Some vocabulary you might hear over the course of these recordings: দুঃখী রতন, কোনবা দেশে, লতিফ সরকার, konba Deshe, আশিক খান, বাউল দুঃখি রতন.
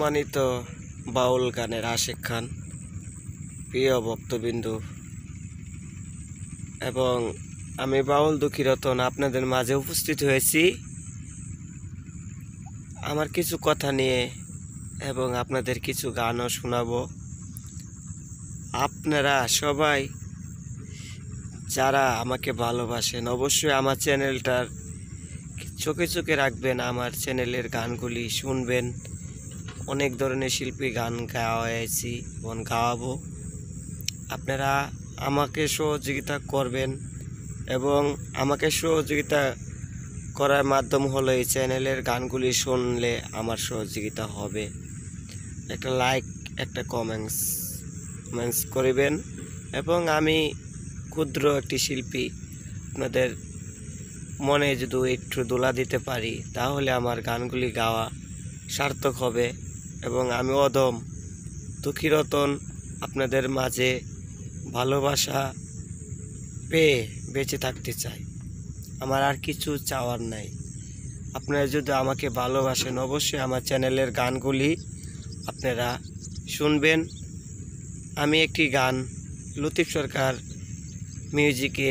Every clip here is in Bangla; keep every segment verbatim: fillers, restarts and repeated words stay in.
সম্মানিত বাউল গানের আশিক খান, প্রিয় ভক্তবিন্দু, এবং আমি বাউল দুঃখী রতন আপনাদের মাঝে উপস্থিত হয়েছি আমার কিছু কথা নিয়ে, এবং আপনাদের কিছু গানও শোনাবো। আপনারা সবাই যারা আমাকে ভালোবাসেন অবশ্যই আমার চ্যানেলটার চোখে চোখে রাখবেন, আমার চ্যানেলের গানগুলি শুনবেন। অনেক ধরনের শিল্পী গান গাওয়াইছি এবং গাওয়াবো। আপনারা আমাকে সহযোগিতা করবেন, এবং আমাকে সহযোগিতা করার মাধ্যম হলো এই চ্যানেলের গানগুলি শুনলে আমার সহযোগিতা হবে। একটা লাইক, একটা কমেন্টস কমেন্টস করবেন। এবং আমি ক্ষুদ্র একটি শিল্পী, আপনাদের মনে যদি একটু দোলা দিতে পারি তাহলে আমার গানগুলি গাওয়া সার্থক হবে। এবং আমি অদম দুঃখী রতন আপনাদের মাঝে ভালোবাসা পেয়ে বেঁচে থাকতে চাই, আমার আর কিছু চাওয়ার নাই। আপনারা যদি আমাকে ভালোবাসেন অবশ্যই আমার চ্যানেলের গানগুলি আপনারা শুনবেন। আমি একটি গান লতিফ সরকার মিউজিকে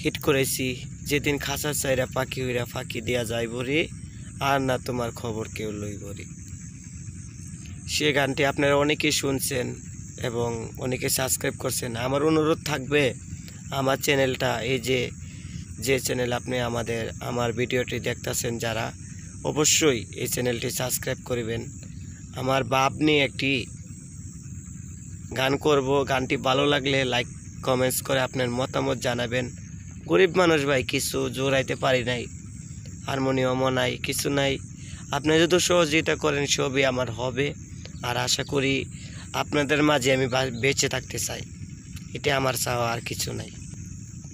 হিট করেছি, যেদিন খাঁচা চাইরা পাখি হইরা ফাঁকি দেওয়া যায় বলে, আর না তোমার খবর কেউ লই বলে। সে গানটি আপনারা অনেকেই শুনছেন এবং অনেকে সাবস্ক্রাইব করছেন। আমার অনুরোধ থাকবে আমার চ্যানেলটা, এই যে যে চ্যানেল আপনি আমাদের আমার ভিডিওটি দেখতেছেন যারা, অবশ্যই এই চ্যানেলটি সাবস্ক্রাইব করবেন। আমার বাপ নিয়ে একটি গান করব, গানটি ভালো লাগলে লাইক কমেন্টস করে আপনার মতামত জানাবেন। গরিব মানুষ ভাই, কিছু জোরাইতে পারি নাই, হারমোনিয়ামও নাই, কিছু নাই। আপনি যদি সহযোগিতা করেন সবই আমার হবে, আর আশা করি আপনাদের মাঝে আমি বেঁচে থাকতে চাই, এটা আমার চাওয়া, আর কিছু নাই।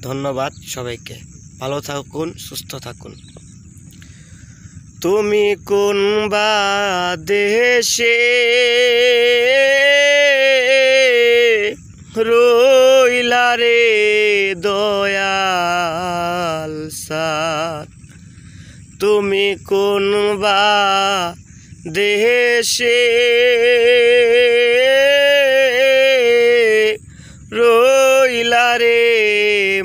ধন্যবাদ সবাইকে, ভালো থাকুন, সুস্থ থাকুন। তুমি কোনবা দেশে রইলা রে দয়াল সাথ, তুমি কোনবা দেশে রইলা রে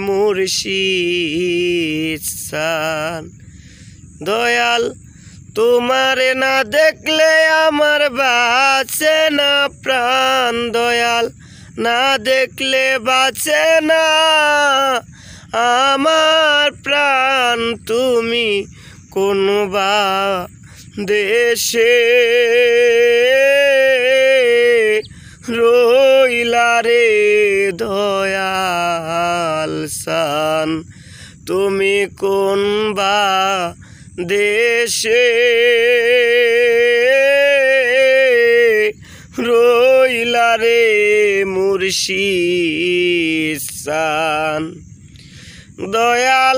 মুর্শিদ সান দয়াল, তোমার না দেখলে আমার বাঁচে না প্রাণ দয়াল, না দেখলে বাঁচে না আমার প্রাণ। তুমি কোনবা দেশে রইলা রে দয়াল সান, তুমি কোনবা দেশে রইলা রে মুর্শিদ সান দয়াল,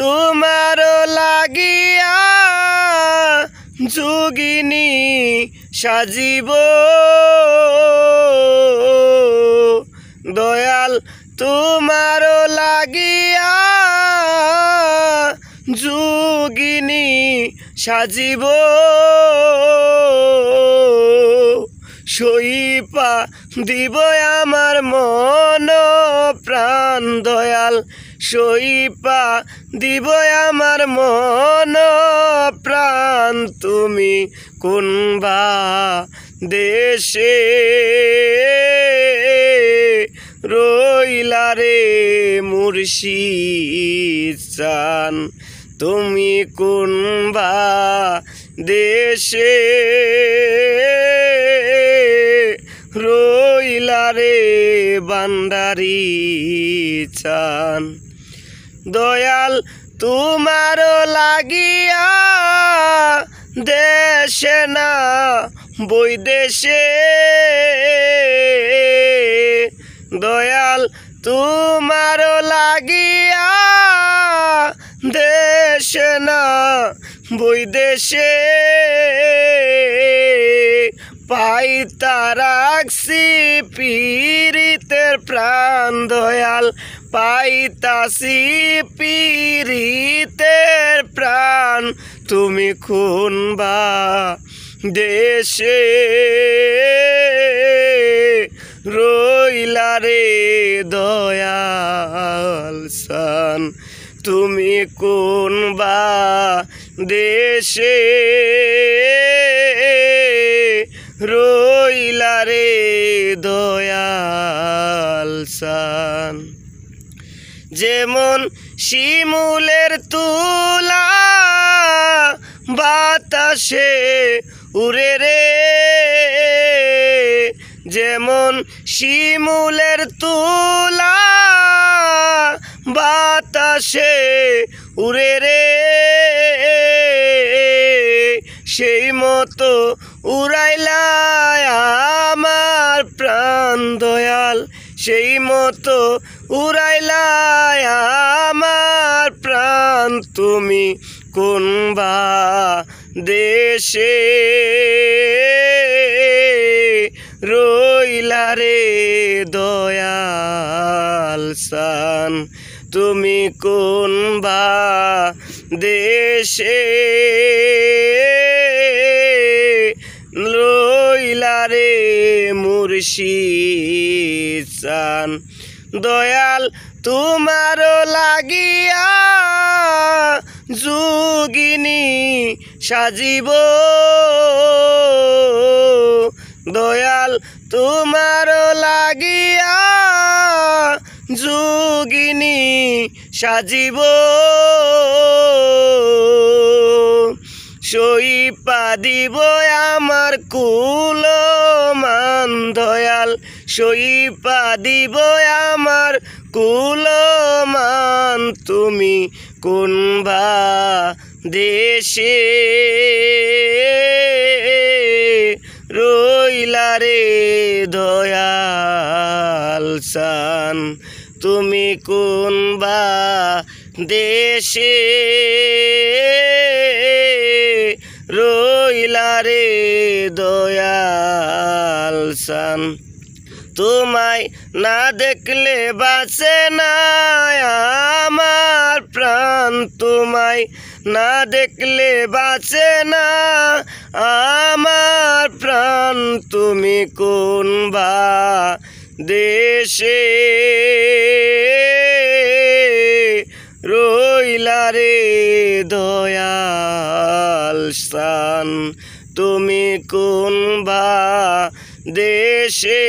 তোমার লাগিয়া যোগিনী সাজিব দয়াল, তোমার লাগিয়া যোগিনী সাজিব, সইপা দিব আমার মন প্রাণ দয়াল, সইপা দিব আমার মন প্রাণ। তুমি কোনবা দেশে রইলা রে মুর্শিদ জান, তুমি কোনবা দেশে রইলা রে বান্দারি চান দয়াল, তোমার লাগিয়া দেশে না বৈদেশে দয়াল, তোমার লাগিয়া দেশে না বৈদেশে, পাই তারাক্সি পীড়িতের প্রাণ দয়াল, পাইতাসি পীড়িতের প্রাণ। তুমি কোনবা देशे रोइला रे दयाल सान तुमी कोनबा देशे रोइला रे दयाल सान जेमन शिमुलेर तुला बाताशे उड़े रे जेमन शिमुलेर तुला बाताशे उड़े रे सेई मतो उड़ाइला आमार प्राण दयाल सेई मतो उड़ाइला आमार प्राण तुमी कोनबा देशे रोइला रे दयाल सान तुमी कोनबा देशे रोइला रे मुर्शिद सान दयाल तुमारो लागिया जुगिनी साजिब दयाल तुमारो लागिया जुगिनी साजिब सोई पादिब आमार कुल मान दयाल सोई पादिब आमार कुल मान तुमी कोनबा देशे रोइला रे दयाल सान तुमी कोनबा देशे रोइला रे दयाल सान तुम्हाय ना देखले बासे ना आमार प्राण तुम्हाय ना देखले बासे ना आमार प्राण तुमी कोनबा देशे रोइला रे दयाल सान तुमी कोनबा देशे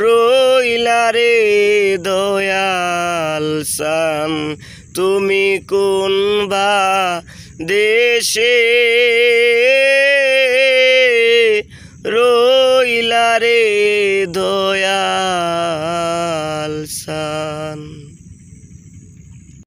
रोइला रे दयाल सान तुमी कोनबा देशे रोइला रे दयाल सान।